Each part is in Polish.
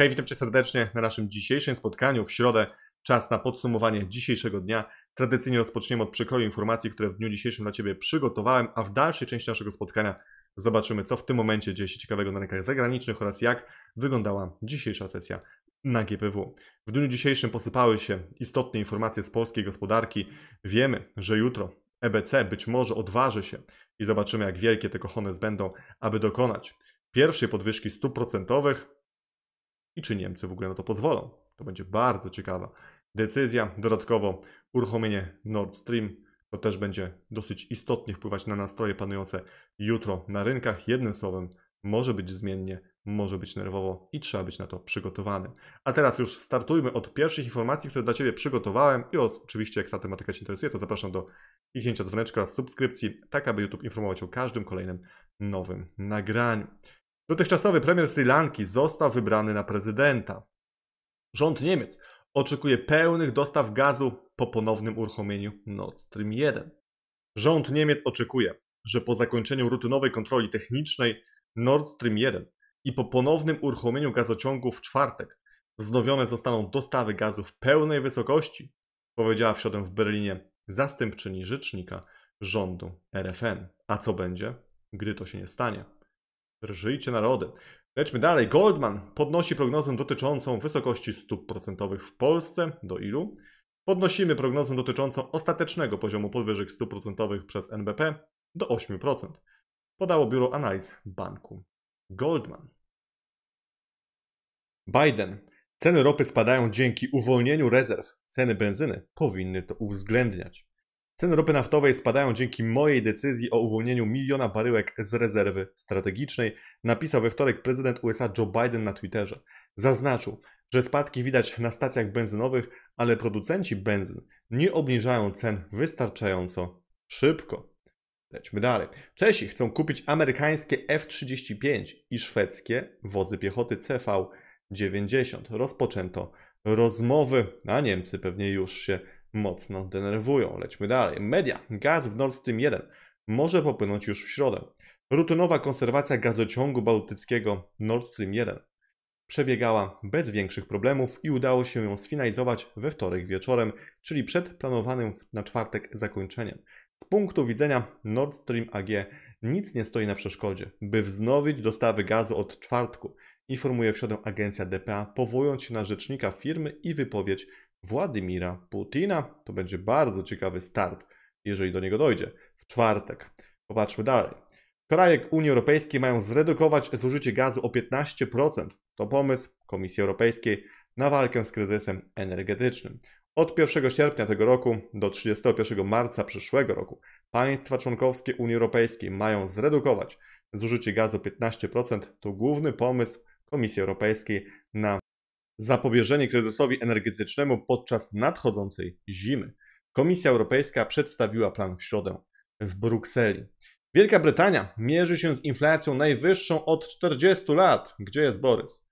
Hej, witam Cię serdecznie na naszym dzisiejszym spotkaniu w środę. Czas na podsumowanie dzisiejszego dnia. Tradycyjnie rozpoczniemy od przekroju informacji, które w dniu dzisiejszym dla Ciebie przygotowałem, a w dalszej części naszego spotkania zobaczymy, co w tym momencie dzieje się ciekawego na rynkach zagranicznych oraz jak wyglądała dzisiejsza sesja na GPW. W dniu dzisiejszym posypały się istotne informacje z polskiej gospodarki. Wiemy, że jutro EBC być może odważy się i zobaczymy, jak wielkie te kochones będą, aby dokonać pierwszej podwyżki stóp procentowych. I czy Niemcy w ogóle na to pozwolą? To będzie bardzo ciekawa decyzja. Dodatkowo uruchomienie Nord Stream to też będzie dosyć istotnie wpływać na nastroje panujące jutro na rynkach. Jednym słowem, może być zmiennie, może być nerwowo i trzeba być na to przygotowanym. A teraz już startujmy od pierwszych informacji, które dla Ciebie przygotowałem i oczywiście jak ta tematyka Cię interesuje, to zapraszam do kliknięcia dzwoneczka oraz subskrypcji, tak aby YouTube informować o każdym kolejnym nowym nagraniu. Dotychczasowy premier Sri Lanki został wybrany na prezydenta. Rząd Niemiec oczekuje pełnych dostaw gazu po ponownym uruchomieniu Nord Stream 1. Rząd Niemiec oczekuje, że po zakończeniu rutynowej kontroli technicznej Nord Stream 1 i po ponownym uruchomieniu gazociągu w czwartek wznowione zostaną dostawy gazu w pełnej wysokości, powiedziała w środę w Berlinie zastępczyni rzecznika rządu RFN. A co będzie, gdy to się nie stanie? Żyjcie narody. Lećmy dalej. Goldman podnosi prognozę dotyczącą wysokości stóp procentowych w Polsce. Do ilu? Podnosimy prognozę dotyczącą ostatecznego poziomu podwyżek stóp procentowych przez NBP do 8%. Podało biuro analiz banku Goldman. Biden. Ceny ropy spadają dzięki uwolnieniu rezerw. Ceny benzyny powinny to uwzględniać. Ceny ropy naftowej spadają dzięki mojej decyzji o uwolnieniu 1 miliona baryłek z rezerwy strategicznej, napisał we wtorek prezydent USA Joe Biden na Twitterze. Zaznaczył, że spadki widać na stacjach benzynowych, ale producenci benzyn nie obniżają cen wystarczająco szybko. Lećmy dalej. Czesi chcą kupić amerykańskie F-35 i szwedzkie wozy piechoty CV-90. Rozpoczęto rozmowy, a Niemcy pewnie już się mocno denerwują. Lećmy dalej. Media. Gaz w Nord Stream 1 może popłynąć już w środę. Rutynowa konserwacja gazociągu bałtyckiego Nord Stream 1 przebiegała bez większych problemów i udało się ją sfinalizować we wtorek wieczorem, czyli przed planowanym na czwartek zakończeniem. Z punktu widzenia Nord Stream AG nic nie stoi na przeszkodzie, by wznowić dostawy gazu od czwartku, informuje w środę agencja DPA, powołując się na rzecznika firmy i wypowiedź Władimira Putina. To będzie bardzo ciekawy start, jeżeli do niego dojdzie w czwartek. Popatrzmy dalej. Kraje Unii Europejskiej mają zredukować zużycie gazu o 15%. To pomysł Komisji Europejskiej na walkę z kryzysem energetycznym. Od 1 sierpnia tego roku do 31 marca przyszłego roku państwa członkowskie Unii Europejskiej mają zredukować zużycie gazu o 15%. To główny pomysł Komisji Europejskiej na zapobieżenie kryzysowi energetycznemu podczas nadchodzącej zimy. Komisja Europejska przedstawiła plan w środę w Brukseli. Wielka Brytania mierzy się z inflacją najwyższą od 40 lat. Gdzie jest Borys?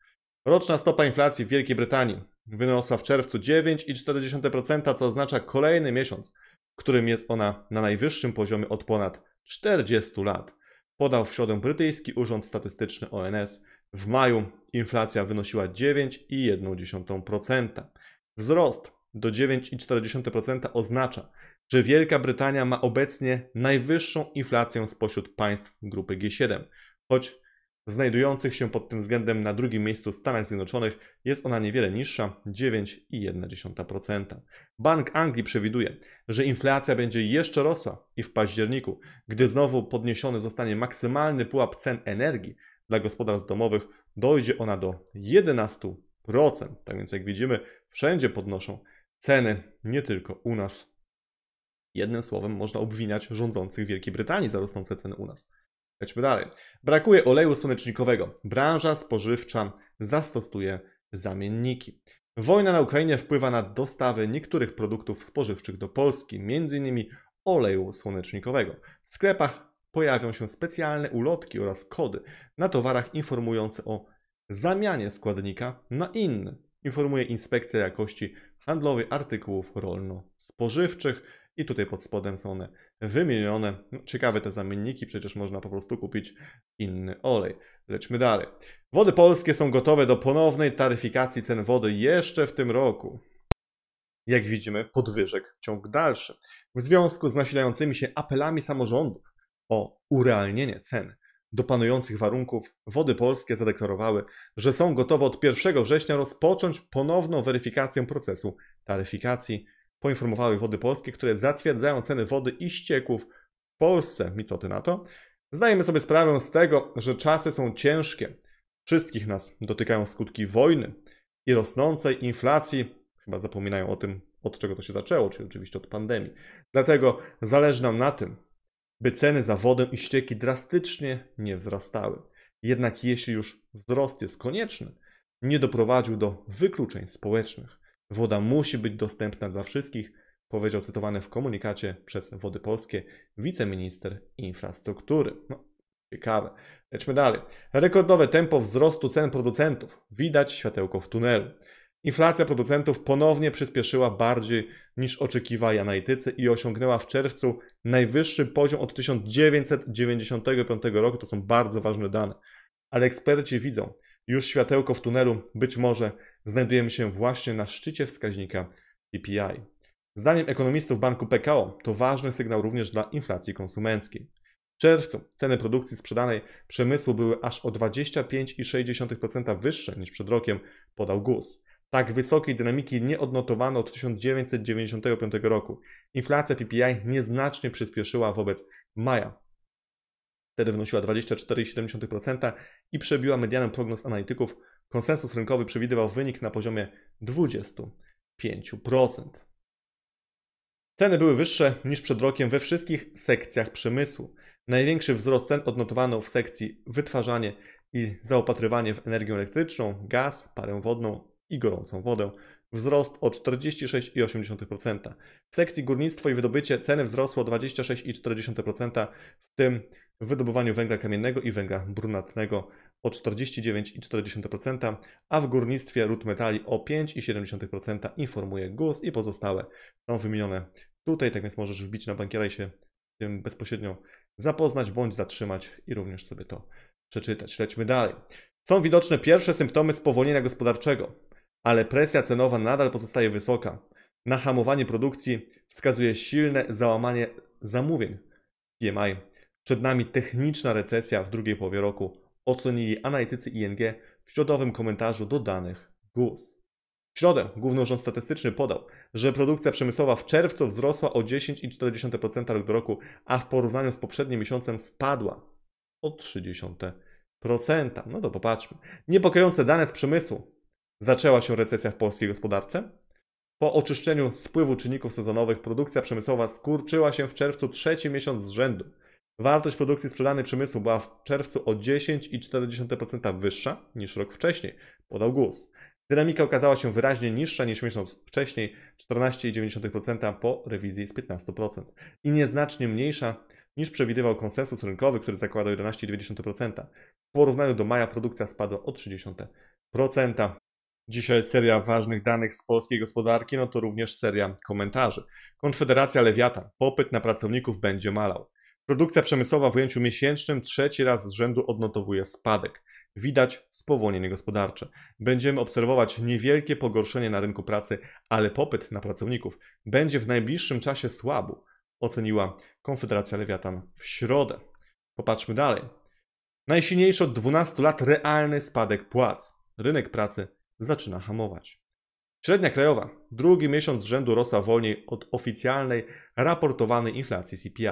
Roczna stopa inflacji w Wielkiej Brytanii wyniosła w czerwcu 9,4%, co oznacza kolejny miesiąc, w którym jest ona na najwyższym poziomie od ponad 40 lat. Podał w środę brytyjski Urząd Statystyczny ONS. W maju inflacja wynosiła 9,1%. Wzrost do 9,4% oznacza, że Wielka Brytania ma obecnie najwyższą inflację spośród państw grupy G7, choć znajdujących się pod tym względem na drugim miejscu w Stanach Zjednoczonych jest ona niewiele niższa, 9,1%. Bank Anglii przewiduje, że inflacja będzie jeszcze rosła i w październiku, gdy znowu podniesiony zostanie maksymalny pułap cen energii dla gospodarstw domowych, dojdzie ona do 11%. Tak więc jak widzimy, wszędzie podnoszą ceny, nie tylko u nas. Jednym słowem, można obwiniać rządzących Wielkiej Brytanii za rosnące ceny u nas. Lećmy dalej. Brakuje oleju słonecznikowego. Branża spożywcza zastosuje zamienniki. Wojna na Ukrainie wpływa na dostawy niektórych produktów spożywczych do Polski, m.in. oleju słonecznikowego. W sklepach pojawią się specjalne ulotki oraz kody na towarach informujące o zamianie składnika na inny, informuje Inspekcja Jakości Handlowej Artykułów Rolno-Spożywczych i tutaj pod spodem są one wymienione. Ciekawe te zamienniki, przecież można po prostu kupić inny olej. Lećmy dalej. Wody Polskie są gotowe do ponownej taryfikacji cen wody jeszcze w tym roku. Jak widzimy, podwyżek ciąg dalszy. W związku z nasilającymi się apelami samorządów o urealnienie cen do panujących warunków, Wody Polskie zadeklarowały, że są gotowe od 1 września rozpocząć ponowną weryfikację procesu taryfikacji. Poinformowały Wody Polskie, które zatwierdzają ceny wody i ścieków w Polsce. I co ty na to? Zdajemy sobie sprawę z tego, że czasy są ciężkie. Wszystkich nas dotykają skutki wojny i rosnącej inflacji. Chyba zapominają o tym, od czego to się zaczęło, czyli oczywiście od pandemii. Dlatego zależy nam na tym, by ceny za wodę i ścieki drastycznie nie wzrastały. Jednak jeśli już wzrost jest konieczny, nie doprowadził do wykluczeń społecznych. Woda musi być dostępna dla wszystkich, powiedział cytowany w komunikacie przez Wody Polskie wiceminister infrastruktury. No, ciekawe. Lećmy dalej. Rekordowe tempo wzrostu cen producentów. Widać światełko w tunelu. Inflacja producentów ponownie przyspieszyła bardziej niż oczekiwali analitycy i osiągnęła w czerwcu najwyższy poziom od 1995 roku. To są bardzo ważne dane. Ale eksperci widzą już światełko w tunelu. Być może znajdujemy się właśnie na szczycie wskaźnika PPI. Zdaniem ekonomistów banku PKO to ważny sygnał również dla inflacji konsumenckiej. W czerwcu ceny produkcji sprzedanej przemysłu były aż o 25,6% wyższe niż przed rokiem, podał GUS. Tak wysokiej dynamiki nie odnotowano od 1995 roku. Inflacja PPI nieznacznie przyspieszyła wobec maja. Wtedy wynosiła 24,7% i przebiła medianę prognoz analityków. Konsensus rynkowy przewidywał wynik na poziomie 25%. Ceny były wyższe niż przed rokiem we wszystkich sekcjach przemysłu. Największy wzrost cen odnotowano w sekcji wytwarzanie i zaopatrywanie w energię elektryczną, gaz, parę wodną i gorącą wodę. Wzrost o 46,8%. W sekcji górnictwo i wydobycie ceny wzrosło o 26,4%, w tym w wydobywaniu węgla kamiennego i węgla brunatnego o 49,4%, a w górnictwie rud metali o 5,7%, informuje GUS i pozostałe są wymienione tutaj, tak więc możesz wbić na bankiera i się z tym bezpośrednio zapoznać bądź zatrzymać i również sobie to przeczytać. Lećmy dalej. Są widoczne pierwsze symptomy spowolnienia gospodarczego, ale presja cenowa nadal pozostaje wysoka. Na hamowanie produkcji wskazuje silne załamanie zamówień PMI. Przed nami techniczna recesja w drugiej połowie roku, ocenili analitycy ING w środowym komentarzu do danych GUS. W środę Główny Urząd Statystyczny podał, że produkcja przemysłowa w czerwcu wzrosła o 10,4% rok do roku, a w porównaniu z poprzednim miesiącem spadła o 30%. No to popatrzmy. Niepokojące dane z przemysłu. Zaczęła się recesja w polskiej gospodarce. Po oczyszczeniu spływu czynników sezonowych produkcja przemysłowa skurczyła się w czerwcu trzeci miesiąc z rzędu. Wartość produkcji sprzedanej przemysłu była w czerwcu o 10,4% wyższa niż rok wcześniej, podał GUS. Dynamika okazała się wyraźnie niższa niż miesiąc wcześniej, 14,9% po rewizji z 15% i nieznacznie mniejsza niż przewidywał konsensus rynkowy, który zakładał 11,9%. W porównaniu do maja produkcja spadła o 30%. Dzisiaj seria ważnych danych z polskiej gospodarki, no to również seria komentarzy. Konfederacja Lewiatan. Popyt na pracowników będzie malał. Produkcja przemysłowa w ujęciu miesięcznym trzeci raz z rzędu odnotowuje spadek. Widać spowolnienie gospodarcze. Będziemy obserwować niewielkie pogorszenie na rynku pracy, ale popyt na pracowników będzie w najbliższym czasie słaby, oceniła Konfederacja Lewiatan w środę. Popatrzmy dalej. Najsilniejszy od 12 lat realny spadek płac. Rynek pracy zaczyna hamować. Średnia krajowa drugi miesiąc z rzędu rosła wolniej od oficjalnej raportowanej inflacji CPI.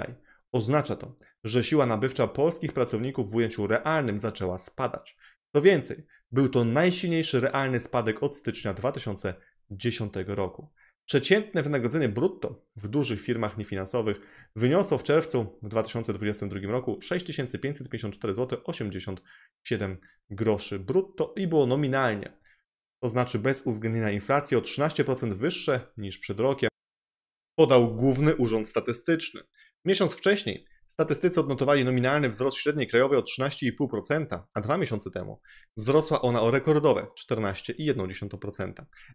Oznacza to, że siła nabywcza polskich pracowników w ujęciu realnym zaczęła spadać. Co więcej, był to najsilniejszy realny spadek od stycznia 2010 roku. Przeciętne wynagrodzenie brutto w dużych firmach niefinansowych wyniosło w czerwcu 2022 roku 6554,87 zł brutto i było nominalnie, to znaczy bez uwzględnienia inflacji, o 13% wyższe niż przed rokiem, podał Główny Urząd Statystyczny. Miesiąc wcześniej statystycy odnotowali nominalny wzrost średniej krajowej o 13,5%, a 2 miesiące temu wzrosła ona o rekordowe 14,1%.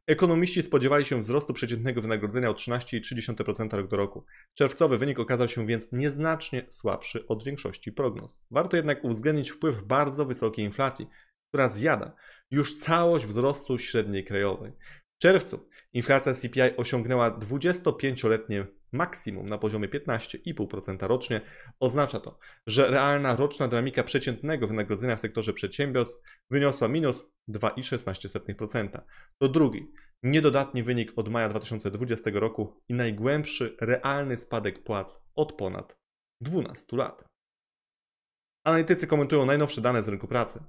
Ekonomiści spodziewali się wzrostu przeciętnego wynagrodzenia o 13,3% rok do roku. Czerwcowy wynik okazał się więc nieznacznie słabszy od większości prognoz. Warto jednak uwzględnić wpływ bardzo wysokiej inflacji, która zjada już całość wzrostu średniej krajowej. W czerwcu inflacja CPI osiągnęła 25-letnie maksimum na poziomie 15,5% rocznie. Oznacza to, że realna roczna dynamika przeciętnego wynagrodzenia w sektorze przedsiębiorstw wyniosła minus 2,16%. To drugi niedodatni wynik od maja 2020 roku i najgłębszy realny spadek płac od ponad 12 lat. Analitycy komentują najnowsze dane z rynku pracy.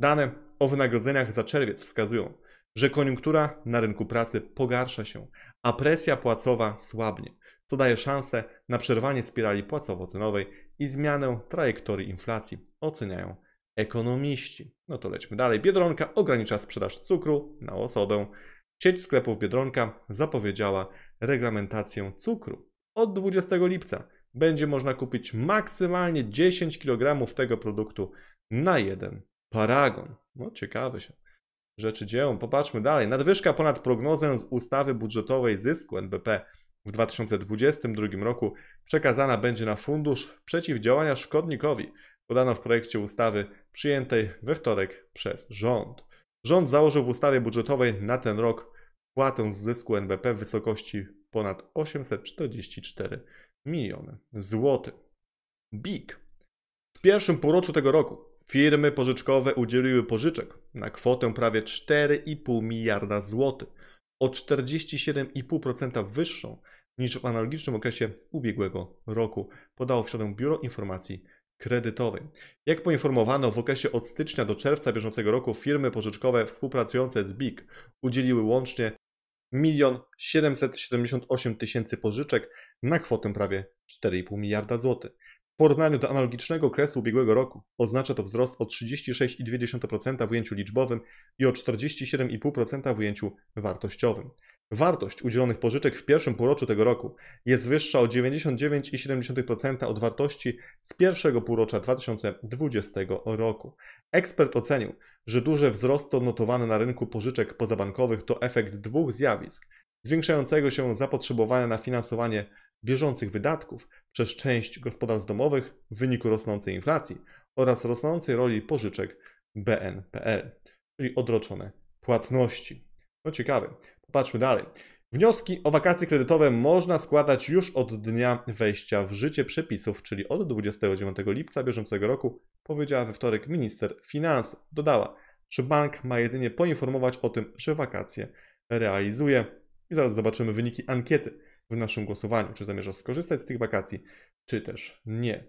Dane o wynagrodzeniach za czerwiec wskazują, że koniunktura na rynku pracy pogarsza się, a presja płacowa słabnie, co daje szansę na przerwanie spirali płacowo-cenowej i zmianę trajektorii inflacji, oceniają ekonomiści. No to lećmy dalej. Biedronka ogranicza sprzedaż cukru na osobę. Sieć sklepów Biedronka zapowiedziała reglamentację cukru. Od 20 lipca będzie można kupić maksymalnie 10 kg tego produktu na jeden paragon. No ciekawy się rzeczy dzieją. Popatrzmy dalej. Nadwyżka ponad prognozę z ustawy budżetowej zysku NBP w 2022 roku przekazana będzie na Fundusz Przeciwdziałania Szkodnikowi, podano w projekcie ustawy przyjętej we wtorek przez rząd. Rząd założył w ustawie budżetowej na ten rok wpłatę z zysku NBP w wysokości ponad 844 miliony złotych. BIG. W pierwszym półroczu tego roku firmy pożyczkowe udzieliły pożyczek na kwotę prawie 4,5 miliarda złotych, o 47,5% wyższą niż w analogicznym okresie ubiegłego roku, podało w środę Biuro Informacji Kredytowej. Jak poinformowano, w okresie od stycznia do czerwca bieżącego roku firmy pożyczkowe współpracujące z BIG udzieliły łącznie 1 778 tysięcy pożyczek na kwotę prawie 4,5 miliarda złotych. W porównaniu do analogicznego okresu ubiegłego roku oznacza to wzrost o 36,2% w ujęciu liczbowym i o 47,5% w ujęciu wartościowym. Wartość udzielonych pożyczek w pierwszym półroczu tego roku jest wyższa o 99,7% od wartości z pierwszego półrocza 2020 roku. Ekspert ocenił, że duży wzrost odnotowany na rynku pożyczek pozabankowych to efekt dwóch zjawisk: zwiększającego się zapotrzebowania na finansowanie bieżących wydatków przez część gospodarstw domowych w wyniku rosnącej inflacji oraz rosnącej roli pożyczek BNPL, czyli odroczone płatności. No ciekawe, popatrzmy dalej. Wnioski o wakacje kredytowe można składać już od dnia wejścia w życie przepisów, czyli od 29 lipca bieżącego roku, powiedziała we wtorek minister finansów. Dodała, że bank ma jedynie poinformować o tym, że wakacje realizuje. I zaraz zobaczymy wyniki ankiety w naszym głosowaniu, czy zamierzasz skorzystać z tych wakacji, czy też nie.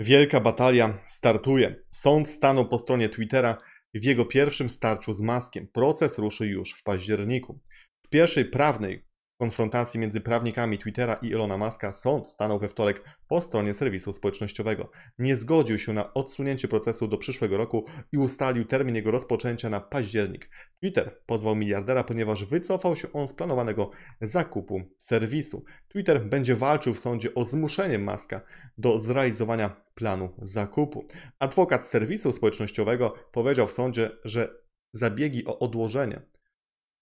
Wielka batalia startuje. Sąd stanął po stronie Twittera w jego pierwszym starciu z Muskiem. Proces ruszy już w październiku. W pierwszej prawnej konfrontacji między prawnikami Twittera i Elona Muska sąd stanął we wtorek po stronie serwisu społecznościowego. Nie zgodził się na odsunięcie procesu do przyszłego roku i ustalił termin jego rozpoczęcia na październik. Twitter pozwał miliardera, ponieważ wycofał się on z planowanego zakupu serwisu. Twitter będzie walczył w sądzie o zmuszenie Muska do zrealizowania planu zakupu. Adwokat serwisu społecznościowego powiedział w sądzie, że zabiegi o odłożenie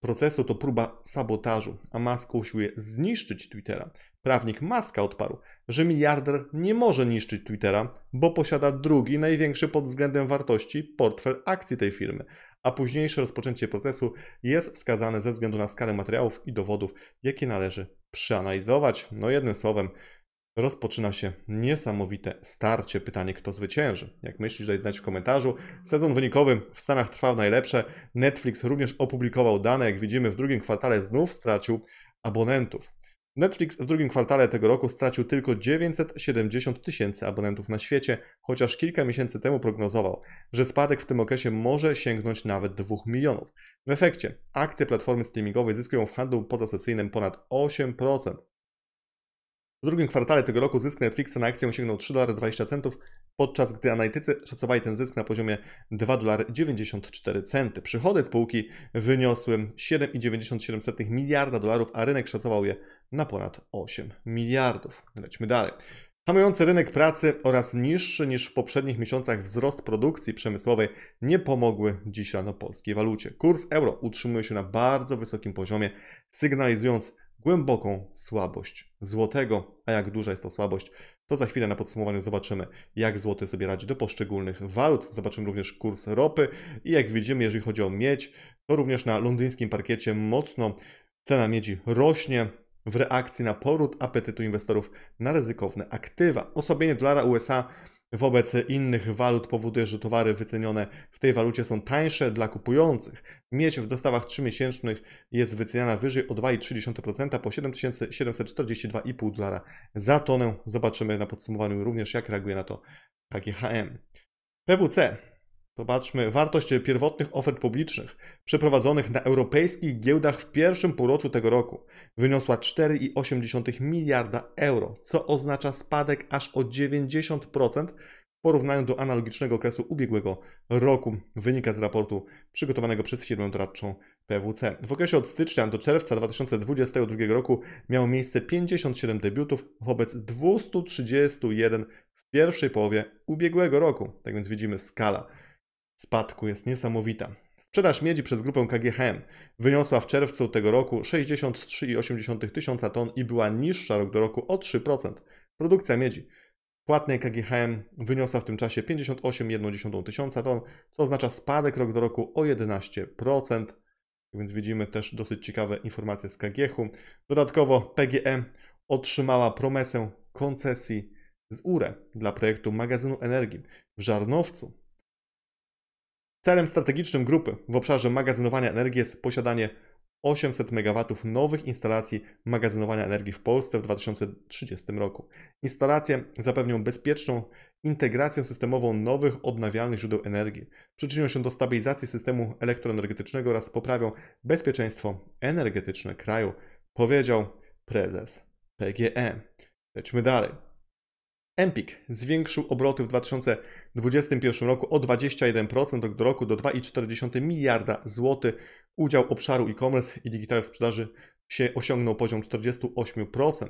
procesu to próba sabotażu, a Musk usiłuje zniszczyć Twittera. Prawnik Muska odparł, że miliarder nie może niszczyć Twittera, bo posiada drugi największy pod względem wartości portfel akcji tej firmy, a późniejsze rozpoczęcie procesu jest wskazane ze względu na skalę materiałów i dowodów, jakie należy przeanalizować. No jednym słowem, rozpoczyna się niesamowite starcie. Pytanie, kto zwycięży? Jak myślisz, daj znać w komentarzu. Sezon wynikowy w Stanach trwał najlepsze. Netflix również opublikował dane. Jak widzimy, w drugim kwartale znów stracił abonentów. Netflix w drugim kwartale tego roku stracił tylko 970 tysięcy abonentów na świecie, chociaż kilka miesięcy temu prognozował, że spadek w tym okresie może sięgnąć nawet 2 milionów. W efekcie akcje platformy streamingowej zyskują w handlu pozasesyjnym ponad 8%. W drugim kwartale tego roku zysk Netflixa na akcję sięgnął $3,20, podczas gdy analitycy szacowali ten zysk na poziomie $2,94. Przychody spółki wyniosły 7,97 miliarda dolarów, a rynek szacował je na ponad 8 miliardów. Lećmy dalej. Hamujący rynek pracy oraz niższy niż w poprzednich miesiącach wzrost produkcji przemysłowej nie pomogły dziś rano polskiej walucie. Kurs euro utrzymuje się na bardzo wysokim poziomie, sygnalizując głęboką słabość złotego, a jak duża jest ta słabość, to za chwilę na podsumowaniu zobaczymy, jak złoty sobie radzi do poszczególnych walut. Zobaczymy również kurs ropy i jak widzimy, jeżeli chodzi o miedź, to również na londyńskim parkiecie mocno cena miedzi rośnie w reakcji na powrót apetytu inwestorów na ryzykowne aktywa. Osłabienie dolara USA wobec innych walut powoduje, że towary wycenione w tej walucie są tańsze dla kupujących. Miedź w dostawach 3-miesięcznych jest wyceniana wyżej o 2,3% po 7742,5 dolara za tonę. Zobaczymy na podsumowaniu również, jak reaguje na to KGHM. PwC. Zobaczmy wartość pierwotnych ofert publicznych przeprowadzonych na europejskich giełdach w pierwszym półroczu tego roku wyniosła 4,8 miliarda euro, co oznacza spadek aż o 90% w porównaniu do analogicznego okresu ubiegłego roku. Wynika z raportu przygotowanego przez firmę doradczą PwC. W okresie od stycznia do czerwca 2022 roku miało miejsce 57 debiutów wobec 231 w pierwszej połowie ubiegłego roku. Tak więc widzimy, skala spadku jest niesamowita. Sprzedaż miedzi przez grupę KGHM wyniosła w czerwcu tego roku 63,8 tysiąca ton i była niższa rok do roku o 3%. Produkcja miedzi płatnej KGHM wyniosła w tym czasie 58,1 tysiąca ton, co oznacza spadek rok do roku o 11%. Więc widzimy też dosyć ciekawe informacje z KGH-u. Dodatkowo PGE otrzymała promesę koncesji z URE dla projektu magazynu energii w Żarnowcu. Celem strategicznym grupy w obszarze magazynowania energii jest posiadanie 800 MW nowych instalacji magazynowania energii w Polsce w 2030 roku. Instalacje zapewnią bezpieczną integrację systemową nowych odnawialnych źródeł energii, przyczynią się do stabilizacji systemu elektroenergetycznego oraz poprawią bezpieczeństwo energetyczne kraju, powiedział prezes PGE. Lećmy dalej. Empik zwiększył obroty w 2021 roku o 21% rok do roku do 2,4 miliarda złotych. Udział obszaru e-commerce i digital w sprzedaży się osiągnął poziom 48%.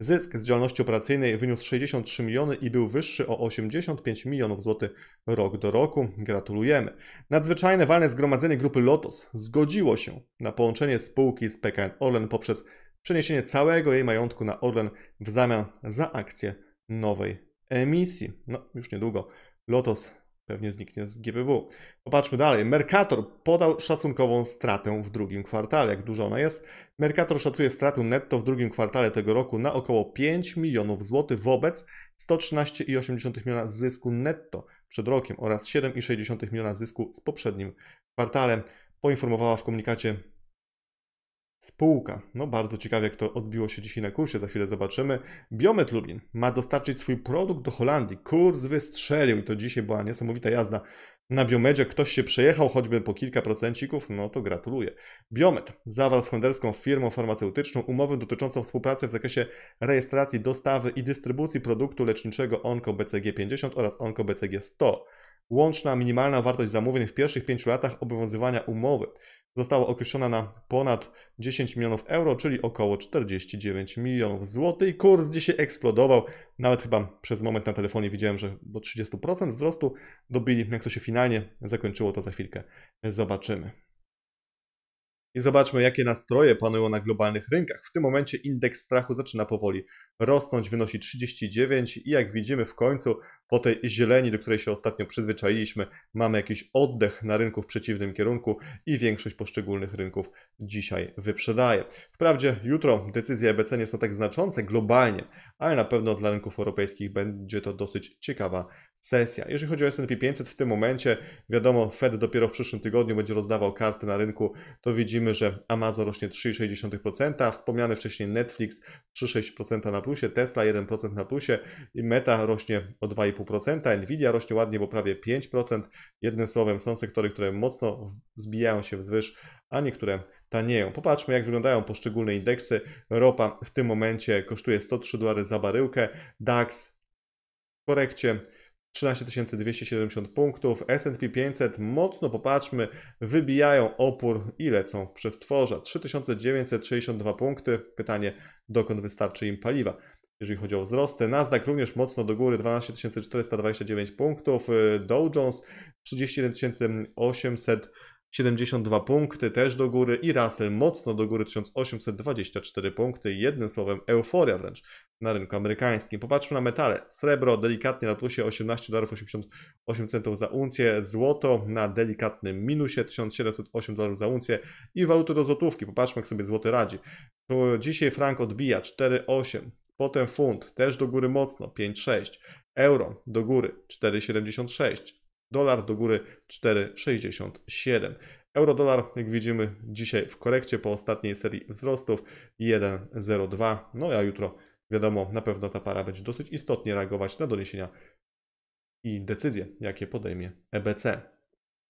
Zysk z działalności operacyjnej wyniósł 63 miliony i był wyższy o 85 milionów złotych rok do roku. Gratulujemy. Nadzwyczajne walne zgromadzenie grupy LOTOS zgodziło się na połączenie spółki z PKN Orlen poprzez przeniesienie całego jej majątku na Orlen w zamian za akcję nowej emisji. No, już niedługo LOTOS pewnie zniknie z GPW. Popatrzmy dalej. Mercator podał szacunkową stratę w drugim kwartale. Jak duża ona jest? Mercator szacuje stratę netto w drugim kwartale tego roku na około 5 milionów złotych wobec 113,8 miliona zysku netto przed rokiem oraz 7,6 miliona zysku z poprzednim kwartalem. Poinformowała w komunikacie spółka. No bardzo ciekawie, jak to odbiło się dzisiaj na kursie, za chwilę zobaczymy. Biomed Lublin ma dostarczyć swój produkt do Holandii. Kurs wystrzelił i to dzisiaj była niesamowita jazda na Biomedzie. Ktoś się przejechał choćby po kilka procencików, no to gratuluję. Biomed zawarł z holenderską firmą farmaceutyczną umowę dotyczącą współpracy w zakresie rejestracji, dostawy i dystrybucji produktu leczniczego Onko BCG 50 oraz Onko BCG 100. Łączna minimalna wartość zamówień w pierwszych 5 latach obowiązywania umowy została określona na ponad 10 milionów euro, czyli około 49 milionów złotych. Kurs dzisiaj eksplodował. Nawet chyba przez moment na telefonie widziałem, że do 30% wzrostu dobili. Jak to się finalnie zakończyło, to za chwilkę zobaczymy. I zobaczmy, jakie nastroje panują na globalnych rynkach. W tym momencie indeks strachu zaczyna powoli rosnąć, wynosi 39 i jak widzimy w końcu po tej zieleni, do której się ostatnio przyzwyczailiśmy, mamy jakiś oddech na rynku w przeciwnym kierunku i większość poszczególnych rynków dzisiaj wyprzedaje. Wprawdzie jutro decyzje EBC nie są tak znaczące globalnie, ale na pewno dla rynków europejskich będzie to dosyć ciekawa sesja. Jeżeli chodzi o S&P 500 w tym momencie, wiadomo, Fed dopiero w przyszłym tygodniu będzie rozdawał karty na rynku. To widzimy, że Amazon rośnie 3,6%, wspomniany wcześniej Netflix 3,6% na plusie, Tesla 1% na plusie i Meta rośnie o 2,5%, Nvidia rośnie ładnie, bo prawie 5%. Jednym słowem, są sektory, które mocno zbijają się wzwyż, a niektóre tanieją. Popatrzmy, jak wyglądają poszczególne indeksy. Ropa w tym momencie kosztuje 103 dolary za baryłkę, DAX w korekcie 13 270 punktów, S&P 500 mocno, popatrzmy, wybijają opór i lecą w przestworza. 3962 punkty, pytanie, dokąd wystarczy im paliwa, jeżeli chodzi o wzrosty. Nasdaq również mocno do góry, 12 429 punktów, Dow Jones 31 800 72 punkty też do góry i Russell mocno do góry, 1824 punkty. Jednym słowem euforia wręcz na rynku amerykańskim. Popatrzmy na metale. Srebro delikatnie na plusie $18,88 za uncję. Złoto na delikatnym minusie $1708 za uncję. I waluty do złotówki. Popatrzmy, jak sobie złoty radzi. Dzisiaj frank odbija 4,8. Potem funt też do góry mocno 5,6. Euro do góry 4,76. Dolar do góry 4,67. Euro-dolar, jak widzimy, dzisiaj w korekcie po ostatniej serii wzrostów 1,02. No a jutro, wiadomo, na pewno ta para będzie dosyć istotnie reagować na doniesienia i decyzje, jakie podejmie EBC.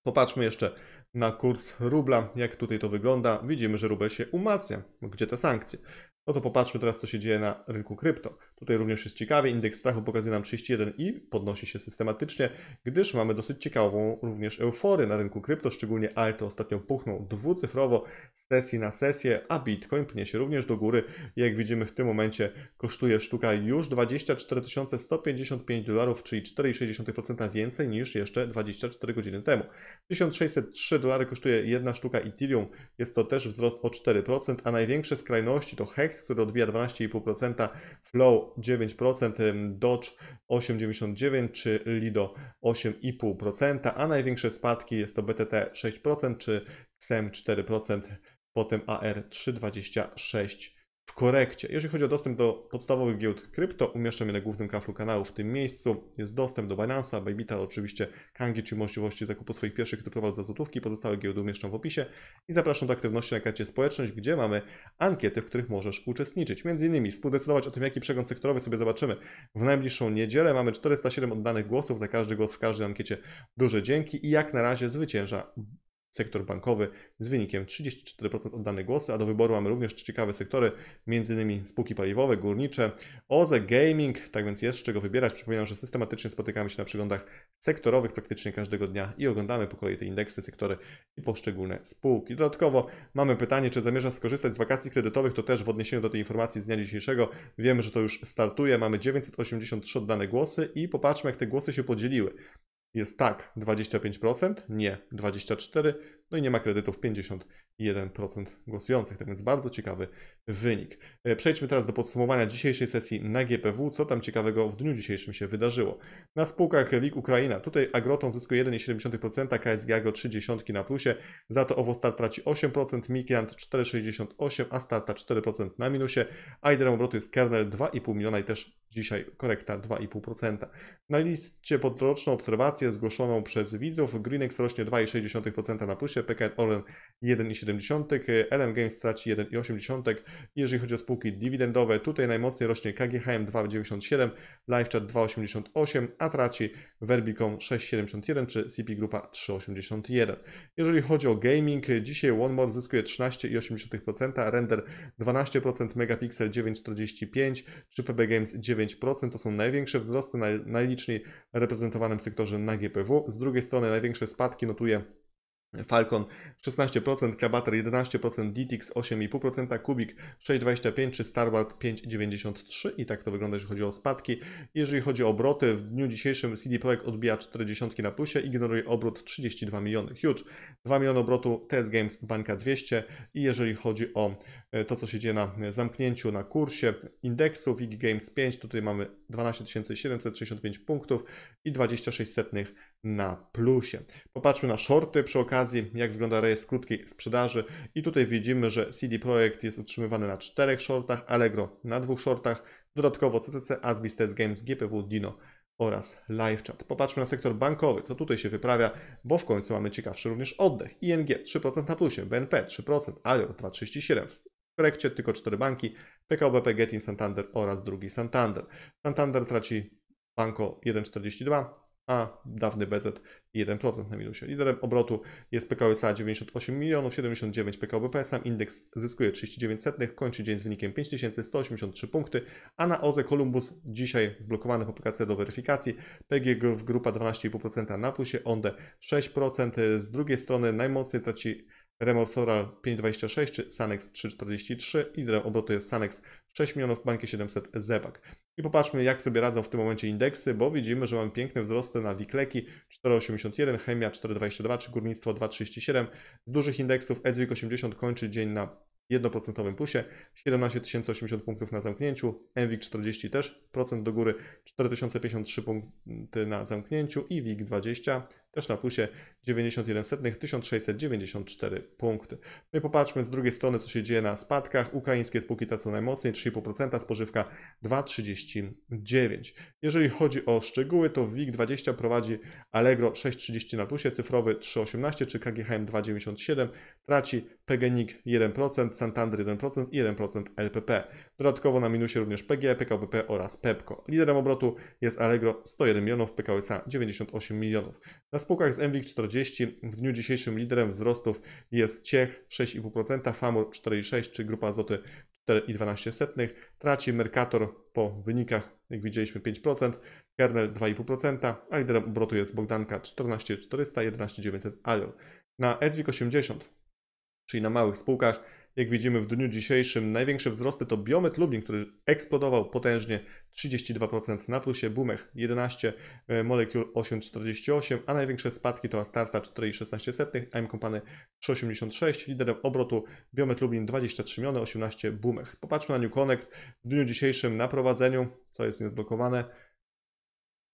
Popatrzmy jeszcze na kurs rubla, jak tutaj to wygląda. Widzimy, że rubel się umacnia. Gdzie te sankcje? No to popatrzmy teraz, co się dzieje na rynku krypto. Tutaj również jest ciekawie, indeks strachu pokazuje nam 31 i podnosi się systematycznie, gdyż mamy dosyć ciekawą również euforię na rynku krypto, szczególnie alty ostatnio puchną dwucyfrowo z sesji na sesję, a Bitcoin pnie się również do góry. Jak widzimy, w tym momencie kosztuje sztuka już $24,155, czyli 4,6% więcej niż jeszcze 24 godziny temu. $1,603 kosztuje jedna sztuka Ethereum, jest to też wzrost o 4%, a największe skrajności to Hex, który odbija 12,5%, Flow 9%, Doge 8,99% czy Lido 8,5%, a największe spadki jest to BTT 6% czy XEM 4%, potem AR 3,26% w korekcie. Jeżeli chodzi o dostęp do podstawowych giełd krypto, umieszczam je na głównym kaflu kanału w tym miejscu. Jest dostęp do Binance'a, Bybita, oczywiście Kangi, czy możliwości zakupu swoich pierwszych kryptowalów za złotówki. Pozostałe giełdy umieszczam w opisie i zapraszam do aktywności na karcie społeczność, gdzie mamy ankiety, w których możesz uczestniczyć. Między innymi współdecydować o tym, jaki przegląd sektorowy sobie zobaczymy w najbliższą niedzielę. Mamy 407 oddanych głosów, za każdy głos w każdej ankiecie duże dzięki i jak na razie zwycięża sektor bankowy z wynikiem 34% oddane głosy, a do wyboru mamy również ciekawe sektory, m.in. spółki paliwowe, górnicze, OZE, gaming, tak więc jest z czego wybierać. Przypominam, że systematycznie spotykamy się na przeglądach sektorowych praktycznie każdego dnia i oglądamy po kolei te indeksy, sektory i poszczególne spółki. Dodatkowo mamy pytanie, czy zamierzasz skorzystać z wakacji kredytowych, to też w odniesieniu do tej informacji z dnia dzisiejszego wiemy, że to już startuje. Mamy 983 oddane głosy i popatrzmy, jak te głosy się podzieliły. Jest tak 25%, nie 24%, no i nie ma kredytów 51% głosujących, tak więc bardzo ciekawy wynik. Przejdźmy teraz do podsumowania dzisiejszej sesji na GPW, co tam ciekawego w dniu dzisiejszym się wydarzyło. Na spółkach WIG Ukraina, tutaj Agroton zyskuje 1,7%, KSG Agro 0,3 na plusie, za to Owostar traci 8%, Migrant 4,68%, a Starta 4% na minusie, a liderem obrotu jest Kernel 2,5 miliona i też dzisiaj korekta 2,5%. Na liście podroczną obserwację zgłoszoną przez widzów Greenex rośnie 2,6% na plusie, PKN Orlen 1,7%, LM Games traci 1,8%. Jeżeli chodzi o spółki dywidendowe, tutaj najmocniej rośnie KGHM 2,97%, LiveChat 2,88%, a traci Verbicom 6,71% czy CP Grupa 3,81%. Jeżeli chodzi o gaming, dzisiaj OneMore zyskuje 13,8%, Render 12%, Megapixel 9,45% czy PB Games 9%. To są największe wzrosty na najliczniej reprezentowanym sektorze na GPW. Z drugiej strony największe spadki notuje Falcon 16%, Kabater 11%, DTX 8,5%, Kubik 6,25% czy Starboard 5,93% i tak to wygląda, jeżeli chodzi o spadki. Jeżeli chodzi o obroty, w dniu dzisiejszym CD Projekt odbija 40 na plusie, ignoruje obrót 32 miliony. Huge 2 miliony obrotu, TS Games Banka 200 i jeżeli chodzi o to, co się dzieje na zamknięciu na kursie indeksu WIG Games 5, tutaj mamy 12 765 punktów i 26 setnych na plusie. Popatrzmy na shorty przy okazji, jak wygląda rejestr krótkiej sprzedaży i tutaj widzimy, że CD Projekt jest utrzymywany na 4 shortach, Allegro na 2 shortach, dodatkowo CCC, Azbis, Test Games, GPW, Dino oraz LiveChat. Popatrzmy na sektor bankowy, co tutaj się wyprawia, bo w końcu mamy ciekawszy również oddech. ING 3% na plusie, BNP 3%, Alior 2,37%. W korekcie tylko 4 banki, PKO BP, Getin, Santander oraz drugi Santander. Santander traci Banko 1,42%, a dawny BZ 1% na minusie. Liderem obrotu jest PKO SA 98 milionów, 79 PKO BP, sam indeks zyskuje 0,39, kończy dzień z wynikiem 5183 punkty, a na OZE Columbus dzisiaj zblokowany po PKC do weryfikacji, PGE Grupa 12,5% na plusie, ONDE 6%, z drugiej strony najmocniej traci Remorsoral 5,26 czy Sanex 3,43, liderem obrotu jest Sanex 6 milionów w bańkę 700 zebak. I popatrzmy, jak sobie radzą w tym momencie indeksy, bo widzimy, że mamy piękne wzrosty na WIG-Leki 4,81, Chemia 4,22 czy Górnictwo 2,37. Z dużych indeksów SWIG 80 kończy dzień na 1% plusie, 17 080 punktów na zamknięciu, MWIG 40 też procent do góry, 4053 punkty na zamknięciu i WIG 20 też na plusie 0,91, 1694 punkty. No i popatrzmy z drugiej strony, co się dzieje na spadkach. Ukraińskie spółki tracą najmocniej, 3,5%, spożywka 2,39. Jeżeli chodzi o szczegóły, to WIG 20 prowadzi Allegro 6,30 na plusie, Cyfrowy 3,18 czy KGHM 2,97, traci PGNiG 1%, Santander 1% i 1% LPP. Dodatkowo na minusie również PGE, PKBP oraz Pepco. Liderem obrotu jest Allegro 101 milionów, PKWSA 98 milionów. Na spółkach z MWIG 40 w dniu dzisiejszym liderem wzrostów jest Ciech 6,5%, Famor 4,6% czy Grupa Azoty 4,12%. Traci Mercator po wynikach, jak widzieliśmy, 5%, Kernel 2,5%, a liderem obrotu jest Bogdanka 14,400, 11,900 Alior. Na SWIG 80, czyli na małych spółkach, jak widzimy w dniu dzisiejszym największe wzrosty to Biomed Lublin, który eksplodował potężnie 32% na plusie, Bumech 11, Molecule 8,48, a największe spadki to Astarta 4,16, AM Company 3,86, liderem obrotu Biomed Lublin 23 miliony, 18 Bumech. Popatrzmy na New Connect w dniu dzisiejszym na prowadzeniu, co jest niezblokowane.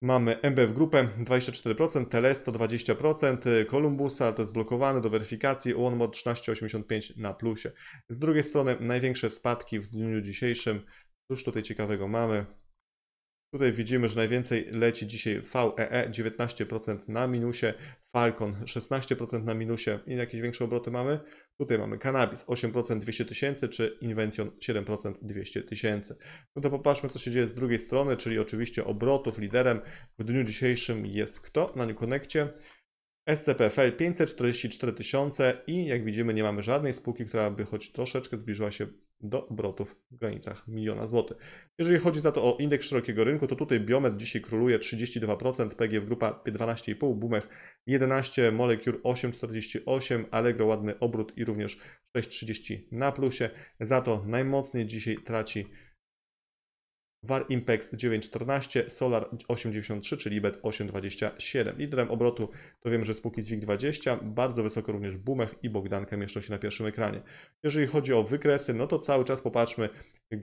Mamy MBF Grupę 24%, Telesto 20%, Kolumbusa to jest blokowane do weryfikacji, OneMore 13,85 na plusie. Z drugiej strony największe spadki w dniu dzisiejszym. Cóż tutaj ciekawego mamy? Tutaj widzimy, że najwięcej leci dzisiaj VEE 19% na minusie, Falcon 16% na minusie i jakieś większe obroty mamy. Tutaj mamy Cannabis 8% 200 tysięcy czy Invention 7% 200 tysięcy. No to popatrzmy, co się dzieje z drugiej strony, czyli oczywiście obrotów liderem w dniu dzisiejszym jest kto na New Connectie? SCPFL 544 tysiące i jak widzimy nie mamy żadnej spółki, która by choć troszeczkę zbliżyła się do obrotów w granicach miliona złotych. Jeżeli chodzi za to o indeks szerokiego rynku, to tutaj Biomed dzisiaj króluje 32%, PGF Grupa 12,5%, Bumech 11%, Molecure 8,48%, Allegro ładny obrót i również 6,30 na plusie. Za to najmocniej dzisiaj traci VAR Impex 9,14, Solar 8,93, czyli IBET 8,27. Liderem obrotu to wiemy, że spółki z WIG 20, bardzo wysoko również Bumech i Bogdanka mieszczą się na pierwszym ekranie. Jeżeli chodzi o wykresy, no to cały czas popatrzmy,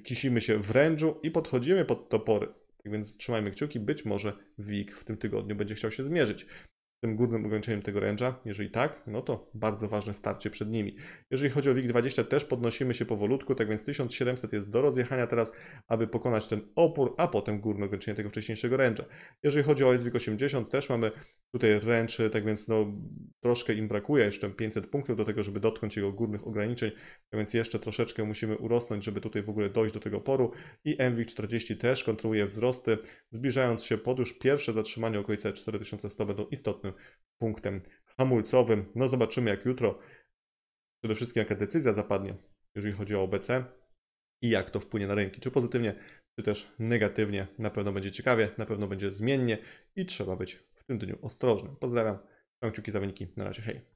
kisimy się w rężu i podchodzimy pod topory. Tak więc trzymajmy kciuki, być może WIG w tym tygodniu będzie chciał się zmierzyć tym górnym ograniczeniem tego ręża. Jeżeli tak, no to bardzo ważne starcie przed nimi. Jeżeli chodzi o WIG20, też podnosimy się powolutku, tak więc 1700 jest do rozjechania teraz, aby pokonać ten opór, a potem górne ograniczenie tego wcześniejszego ręża. Jeżeli chodzi o SWIG80, też mamy tutaj ręcz, tak więc no, troszkę im brakuje, jeszcze 500 punktów do tego, żeby dotknąć jego górnych ograniczeń, tak więc jeszcze troszeczkę musimy urosnąć, żeby tutaj w ogóle dojść do tego oporu. I MWIG40 też kontynuuje wzrosty, zbliżając się pod już pierwsze zatrzymanie okolice 4100 będą istotnym punktem hamulcowym. No zobaczymy, jak jutro przede wszystkim jaka decyzja zapadnie, jeżeli chodzi o OBC i jak to wpłynie na rynki. Czy pozytywnie, czy też negatywnie. Na pewno będzie ciekawie, na pewno będzie zmiennie i trzeba być w tym dniu ostrożnym. Pozdrawiam, trzymam kciuki za wyniki. Na razie, hej.